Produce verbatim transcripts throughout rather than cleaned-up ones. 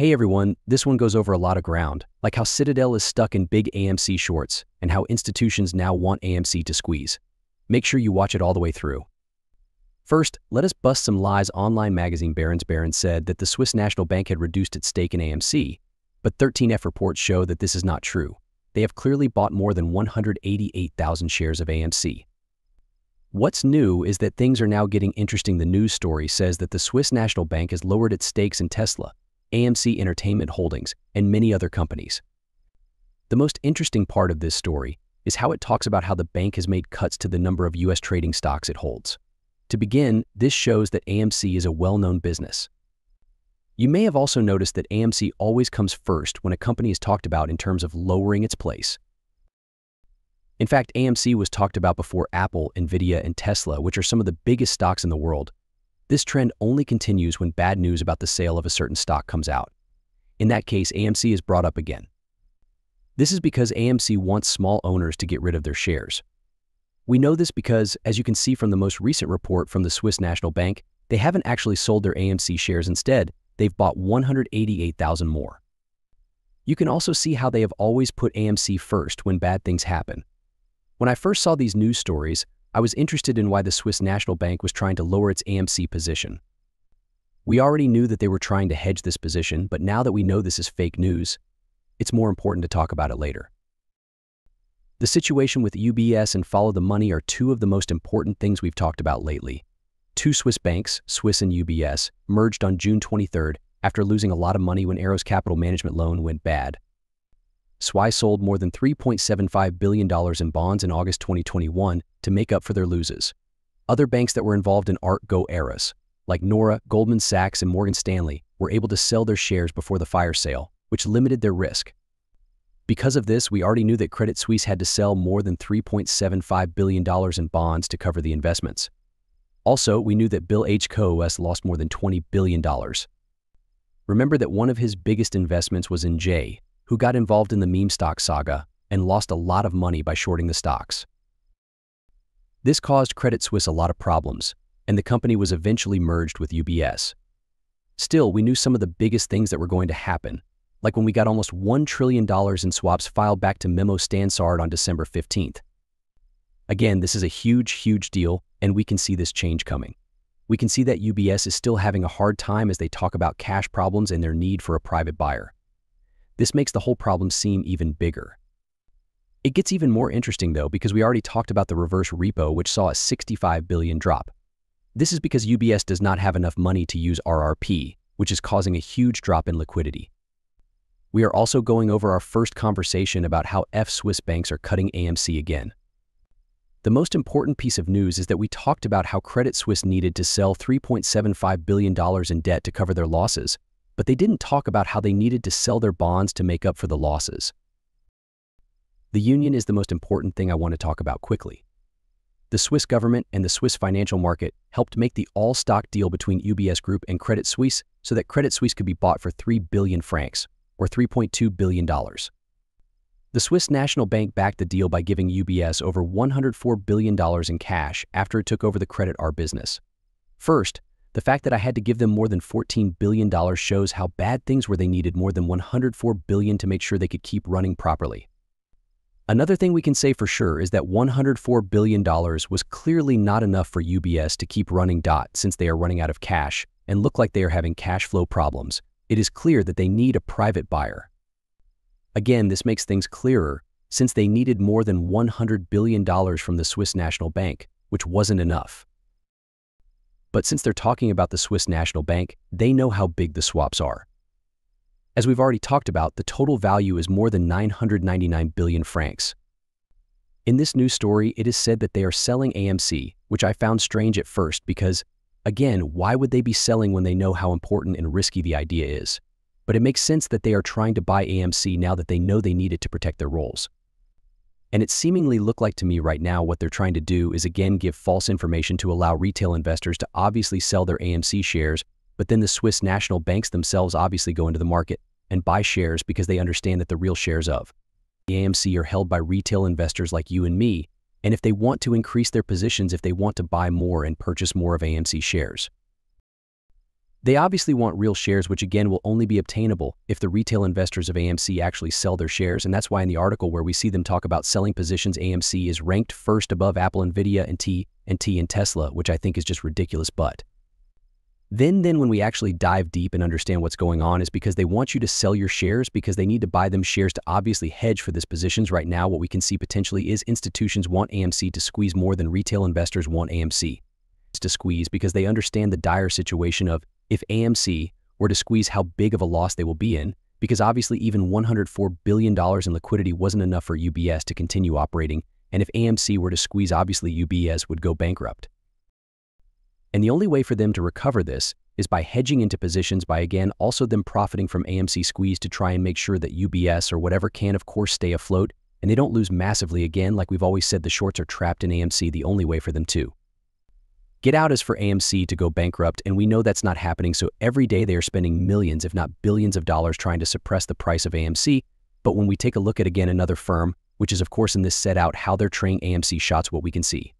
Hey everyone, this one goes over a lot of ground, like how Citadel is stuck in big A M C shorts and how institutions now want A M C to squeeze. Make sure you watch it all the way through. First, let us bust some lies. Online magazine Barron's Barron's said that the Swiss National Bank had reduced its stake in A M C, but thirteen F reports show that this is not true. They have clearly bought more than one hundred eighty-eight thousand shares of A M C. What's new is that things are now getting interesting. The news story says that the Swiss National Bank has lowered its stakes in Tesla, A M C Entertainment Holdings, and many other companies. The most interesting part of this story is how it talks about how the bank has made cuts to the number of U S trading stocks it holds. To begin, this shows that A M C is a well-known business. You may have also noticed that A M C always comes first when a company is talked about in terms of lowering its place. In fact, A M C was talked about before Apple, Nvidia, and Tesla, which are some of the biggest stocks in the world. This trend only continues when bad news about the sale of a certain stock comes out. In that case, A M C is brought up again. This is because A M C wants small owners to get rid of their shares. We know this because, as you can see from the most recent report from the Swiss National Bank, they haven't actually sold their A M C shares. Instead, they've bought one hundred eighty-eight thousand more. You can also see how they have always put A M C first when bad things happen. When I first saw these news stories, I was interested in why the Swiss National Bank was trying to lower its A M C position. We already knew that they were trying to hedge this position, but now that we know this is fake news, it's more important to talk about it later. The situation with U B S and Follow the Money are two of the most important things we've talked about lately. Two Swiss banks, Swiss and U B S, merged on June twenty-third after losing a lot of money when Arrow's capital management loan went bad. S W I sold more than three point seven five billion dollars in bonds in August twenty twenty-one to make up for their losses. Other banks that were involved in Archegos Eras, like Nora, Goldman Sachs, and Morgan Stanley, were able to sell their shares before the fire sale, which limited their risk. Because of this, we already knew that Credit Suisse had to sell more than three point seven five billion dollars in bonds to cover the investments. Also, we knew that Bill H. Coes lost more than twenty billion dollars. Remember that one of his biggest investments was in Jay, who got involved in the meme stock saga and lost a lot of money by shorting the stocks. This caused Credit Suisse a lot of problems, and the company was eventually merged with U B S. Still, we knew some of the biggest things that were going to happen, like when we got almost one trillion dollars in swaps filed back to Memo Stansard on December fifteenth. Again, this is a huge, huge deal, and we can see this change coming. We can see that U B S is still having a hard time as they talk about cash problems and their need for a private buyer. This makes the whole problem seem even bigger. It gets even more interesting though, because we already talked about the reverse repo, which saw a sixty-five billion dollars drop. This is because U B S does not have enough money to use R R P, which is causing a huge drop in liquidity. We are also going over our first conversation about how F Swiss banks are cutting A M C again. The most important piece of news is that we talked about how Credit Suisse needed to sell three point seven five billion dollars in debt to cover their losses, but they didn't talk about how they needed to sell their bonds to make up for the losses. The union is the most important thing I want to talk about quickly. The Swiss government and the Swiss financial market helped make the all-stock deal between U B S Group and Credit Suisse so that Credit Suisse could be bought for three billion francs, or three point two billion dollars. The Swiss National Bank backed the deal by giving U B S over one hundred four billion dollars in cash after it took over the Credit R business. First, the fact that I had to give them more than fourteen billion dollars shows how bad things were. They needed more than one hundred four billion dollars to make sure they could keep running properly. Another thing we can say for sure is that one hundred four billion dollars was clearly not enough for U B S to keep running. Since they are running out of cash and look like they are having cash flow problems, it is clear that they need a private buyer. Again, this makes things clearer since they needed more than one hundred billion dollars from the Swiss National Bank, which wasn't enough. But since they're talking about the Swiss National Bank, they know how big the swaps are. As we've already talked about, the total value is more than nine hundred ninety-nine billion francs. In this news story, it is said that they are selling A M C, which I found strange at first because, again, why would they be selling when they know how important and risky the idea is? But it makes sense that they are trying to buy A M C now that they know they need it to protect their roles. And it seemingly looked like to me right now what they're trying to do is again give false information to allow retail investors to obviously sell their A M C shares, but then the Swiss National Banks themselves obviously go into the market and buy shares because they understand that the real shares of the A M C are held by retail investors like you and me, and if they want to increase their positions, if they want to buy more and purchase more of A M C shares. They obviously want real shares, which again will only be obtainable if the retail investors of A M C actually sell their shares, and that's why in the article where we see them talk about selling positions, A M C is ranked first above Apple, Nvidia, and T and T and Tesla, which I think is just ridiculous. But then then when we actually dive deep and understand what's going on, is because they want you to sell your shares because they need to buy them shares to obviously hedge for these positions. Right now, what we can see potentially is institutions want A M C to squeeze more than retail investors want A M C to squeeze, because they understand the dire situation of if A M C were to squeeze, how big of a loss they will be in, because obviously even one hundred four billion dollars in liquidity wasn't enough for U B S to continue operating, and if A M C were to squeeze, obviously U B S would go bankrupt. And the only way for them to recover this is by hedging into positions, by again also them profiting from A M C squeeze to try and make sure that U B S or whatever can of course stay afloat, and they don't lose massively. Again, like we've always said, the shorts are trapped in A M C. The only way for them to get out is for A M C to go bankrupt, and we know that's not happening, so every day they are spending millions, if not billions of dollars trying to suppress the price of A M C. But when we take a look at again another firm, which is of course in this set out how they're trading A M C shots, what we can see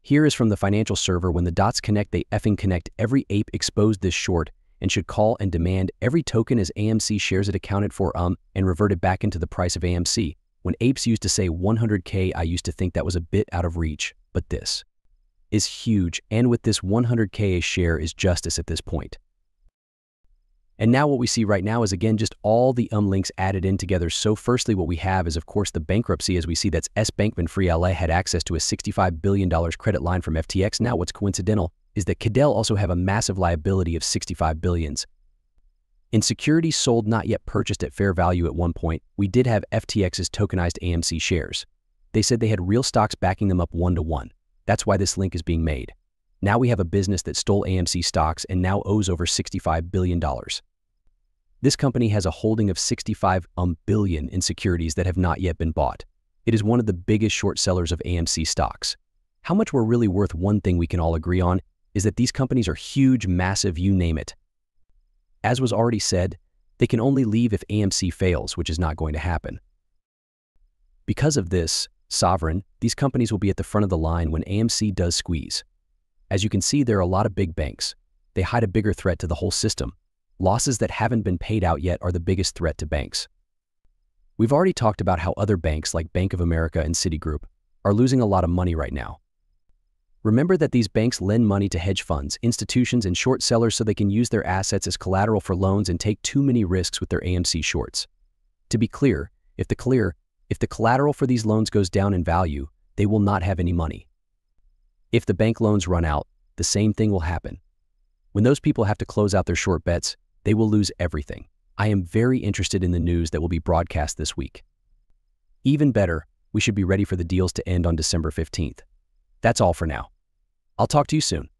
here is from the Financial Server: when the dots connect, they effing connect. Every ape exposed this short and should call and demand every token as A M C shares it accounted for um and reverted back into the price of A M C. When apes used to say one hundred K, I used to think that was a bit out of reach, but this is huge, and with this one hundred K a share is justice at this point. And now what we see right now is again just all the um links added in together. So firstly what we have is of course the bankruptcy, as we see that's S. Bankman-Fried L A had access to a sixty-five billion dollars credit line from F T X. Now what's coincidental is that Citadel also have a massive liability of sixty-five billions in securities sold not yet purchased at fair value. At one point we did have F T X's tokenized A M C shares. They said they had real stocks backing them up one to one. That's why this link is being made. Now we have a business that stole A M C stocks and now owes over sixty-five billion dollars. This company has a holding of sixty-five billion dollars in securities that have not yet been bought. It is one of the biggest short sellers of A M C stocks. How much we're really worth, one thing we can all agree on, is that these companies are huge, massive, you name it. As was already said, they can only leave if A M C fails, which is not going to happen. Because of this, sovereign, these companies will be at the front of the line when A M C does squeeze. As you can see, there are a lot of big banks. They hide a bigger threat to the whole system. Losses that haven't been paid out yet are the biggest threat to banks. We've already talked about how other banks like Bank of America and Citigroup are losing a lot of money right now. Remember that these banks lend money to hedge funds, institutions, and short sellers so they can use their assets as collateral for loans and take too many risks with their A M C shorts. To be clear, if the clear If the collateral for these loans goes down in value, they will not have any money. If the bank loans run out, the same thing will happen. When those people have to close out their short bets, they will lose everything. I am very interested in the news that will be broadcast this week. Even better, we should be ready for the deals to end on December fifteenth. That's all for now. I'll talk to you soon.